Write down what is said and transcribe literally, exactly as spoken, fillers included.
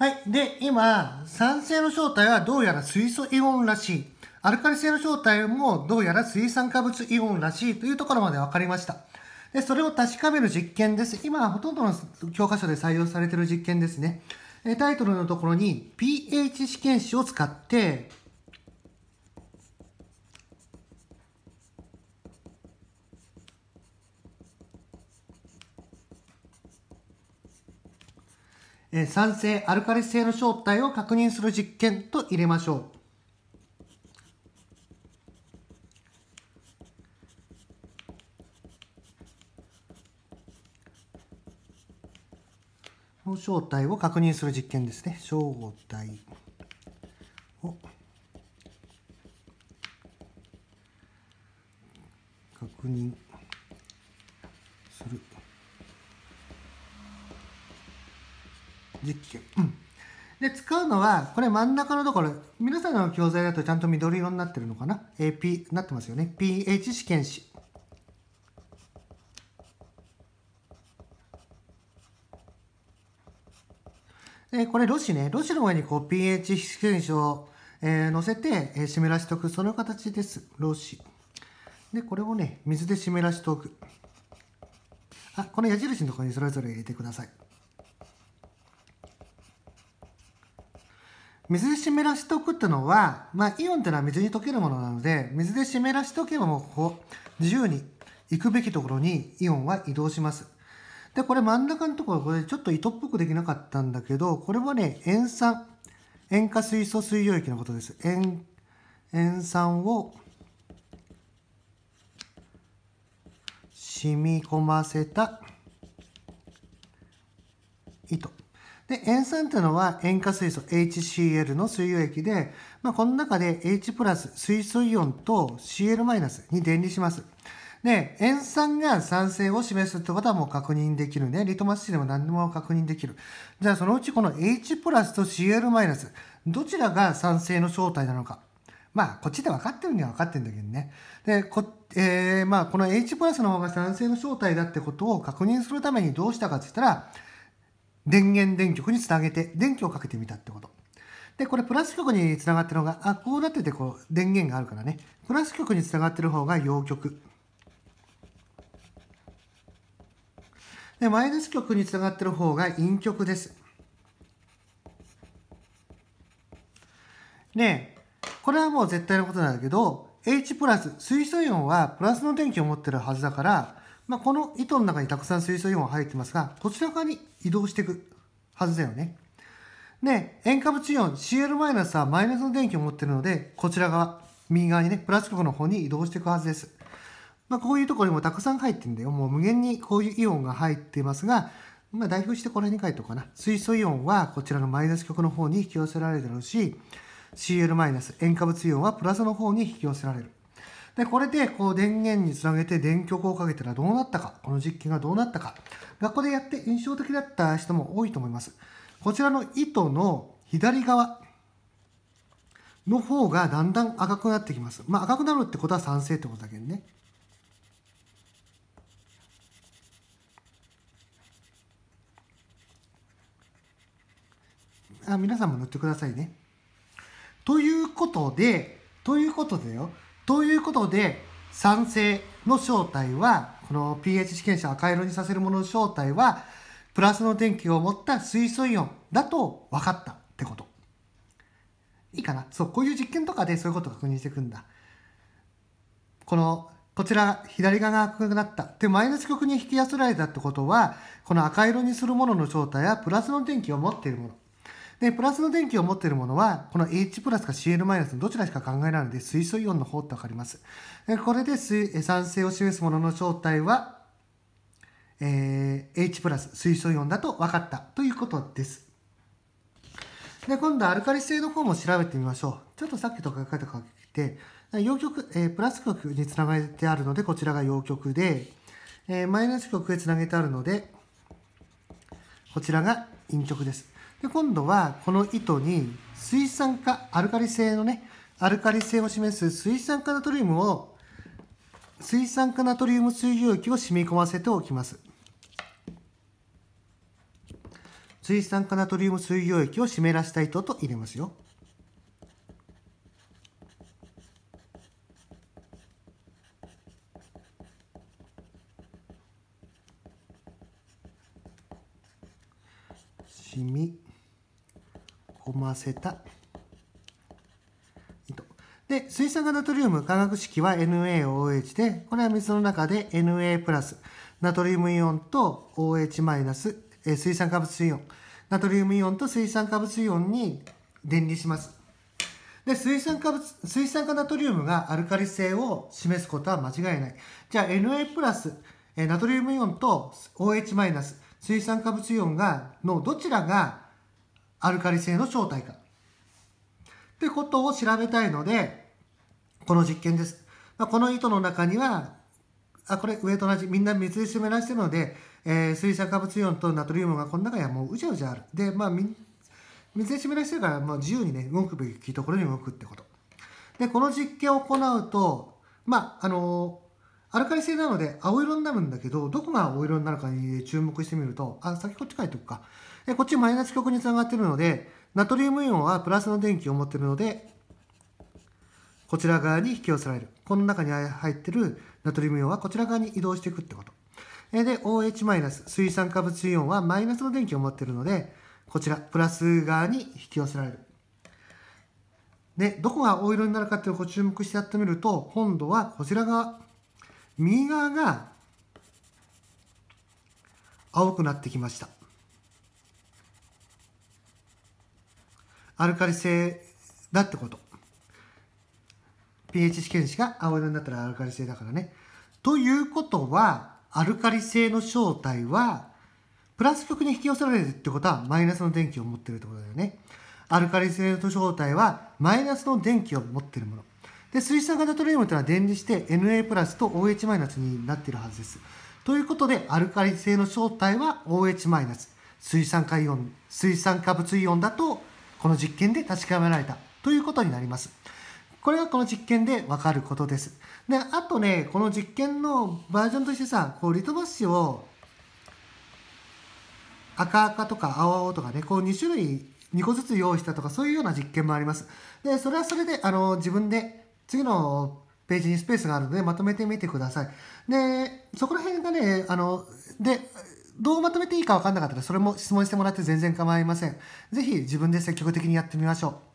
はい。で、今、酸性の正体はどうやら水素イオンらしい。アルカリ性の正体もどうやら水酸化物イオンらしいというところまで分かりました。で、それを確かめる実験です。今、ほとんどの教科書で採用されている実験ですね。タイトルのところに pH 試験紙を使って、酸性、アルカリ性の正体を確認する実験と入れましょう。この正体を確認する実験ですね。正体を確認する実験、うん、で使うのはこれ真ん中のところ、皆さんの教材だとちゃんと緑色になってるのかな、えー、P なってますよね。 pH 試験紙、でこれろ紙ね、ろ紙の上にこう pH 試験紙を、えー、乗せて、えー、湿らしておく、その形です。ろ紙でこれをね水で湿らしておく。あ、この矢印のところにそれぞれ入れてください。水で湿らしておくっていうのは、まあ、イオンっていうのは水に溶けるものなので、水で湿らしておけばもうこう自由に行くべきところにイオンは移動します。で、これ真ん中のところ、これちょっと糸っぽくできなかったんだけど、これはね、塩酸、塩化水素水溶液のことです。塩、塩酸を染み込ませた糸。で、塩酸というのは塩化水素 エイチシーエル の水溶液で、まあ、この中で H プラス水素イオンと シーエル マイナスに電離します。で、塩酸が酸性を示すってことはもう確認できるね。リトマス紙でも何でも確認できる。じゃあそのうちこの H プラスと シーエル マイナス、どちらが酸性の正体なのか。まあ、こっちで分かってるには分かってるんだけどね。で、こ、えー、まあ、この H プラスの方が酸性の正体だってことを確認するためにどうしたかって言ったら、電源電極につなげて電気をかけてみたってこと。で、これプラス極につながってるのが、あ、こうなっててこう電源があるからね。プラス極につながってる方が陽極。で、マイナス極につながってる方が陰極です。ねえ、これはもう絶対のことなんだけど、H プラス、水素イオンはプラスの電気を持ってるはずだから、まあ、この糸の中にたくさん水素イオンが入ってますが、こちら側に移動していくはずだよね。で、塩化物イオン シーエル はマイナスの電気を持っているので、こちら側、右側にね、プラス極の方に移動していくはずです。まあ、こういうところにもたくさん入ってるんだよ。もう無限にこういうイオンが入っていますが、まあ、代表してこれに書いておこうかな。水素イオンはこちらのマイナス極の方に引き寄せられるだろうし、シーエル 塩化物イオンはプラスの方に引き寄せられる。で、これで、こう、電源につなげて電極をかけたらどうなったか、この実験がどうなったか、学校でやって印象的だった人も多いと思います。こちらの糸の左側の方がだんだん赤くなってきます。まあ、赤くなるってことは酸性ってことだけどね。あ、皆さんも塗ってくださいね。ということで、ということでよ。ということで、酸性の正体は、この pH 試験紙を赤色にさせるものの正体は、プラスの電気を持った水素イオンだと分かったってこと。いいかな？そう、こういう実験とかでそういうことを確認していくんだ。この、こちら、左側が赤くなった。で、マイナス極に引き寄せられたってことは、この赤色にするものの正体は、プラスの電気を持っているもの。で、プラスの電気を持っているものは、この H プラスか シーエル マイナスのどちらしか考えないので、水素イオンの方ってわかります。これで水酸性を示すものの正体は、えー、H プラス、水素イオンだと分かったということです。で、今度はアルカリ性の方も調べてみましょう。ちょっとさっきとか書いてかけて、陽極、えー、プラス極につなげてあるので、こちらが陽極で、えー、マイナス極へつなげてあるので、こちらが陰極です。で、今度はこの糸に水酸化、アルカリ性のね、アルカリ性を示す水酸化ナトリウムを、水酸化ナトリウム水溶液を染み込ませておきます。水酸化ナトリウム水溶液を湿らした糸と入れますよ。染み込ませた糸で、水酸化ナトリウム化学式は エヌエーオーエイチ で、これは水の中で エヌエー プラスナトリウムイオンと オーエイチ マイナス水酸化物イオン、ナトリウムイオンと水酸化物イオンに電離します。で、水酸化物水酸化ナトリウムがアルカリ性を示すことは間違いない。じゃあ エヌエー プラスナトリウムイオンと オーエイチ マイナス水酸化物イオンがのどちらがアルカリ性の正体かってことを調べたいので、この実験です。この糸の中には、あ、これ上と同じ、みんな水で湿らしてるので、えー、水酸化物イオンとナトリウムがこの中にはもううじゃうじゃある。で、まあ、み水で湿らしてるから、もう自由にね、動くべきところに動くってこと。で、この実験を行うと、まああのーアルカリ性なので青色になるんだけど、どこが青色になるかに注目してみると、あ、先こっち書いておくか。で、こっちマイナス極につながっているので、ナトリウムイオンはプラスの電気を持っているので、こちら側に引き寄せられる。この中に入っているナトリウムイオンはこちら側に移動していくってこと。で、オーエイチ マイナス、水酸化物イオンはマイナスの電気を持っているので、こちら、プラス側に引き寄せられる。で、どこが青色になるかっていうのを注目してやってみると、今度はこちら側、右側が青くなってきました。アルカリ性だってこと。pH 試験子が青色になったらアルカリ性だからね。ということは、アルカリ性の正体は、プラス極に引き寄せられるってことは、マイナスの電気を持ってるってことだよね。アルカリ性の正体は、マイナスの電気を持ってるもの。で、水酸化ナトリウムというのは電離して エヌエー プラスと オーエイチ マイナスになっているはずです。ということで、アルカリ性の正体は オーエイチ マイナス、水酸化イオン、水酸化物イオンだと、この実験で確かめられたということになります。これがこの実験でわかることです。で、あとね、この実験のバージョンとしてさ、こうリトマス紙を赤赤とか青青とかね、こうに種類にこずつ用意したとか、そういうような実験もあります。で、それはそれで、あの、自分で次のページにスペースがあるので、まとめてみてください。で、そこら辺がね、あの、で、どうまとめていいか分かんなかったら、それも質問してもらって全然構いません。ぜひ自分で積極的にやってみましょう。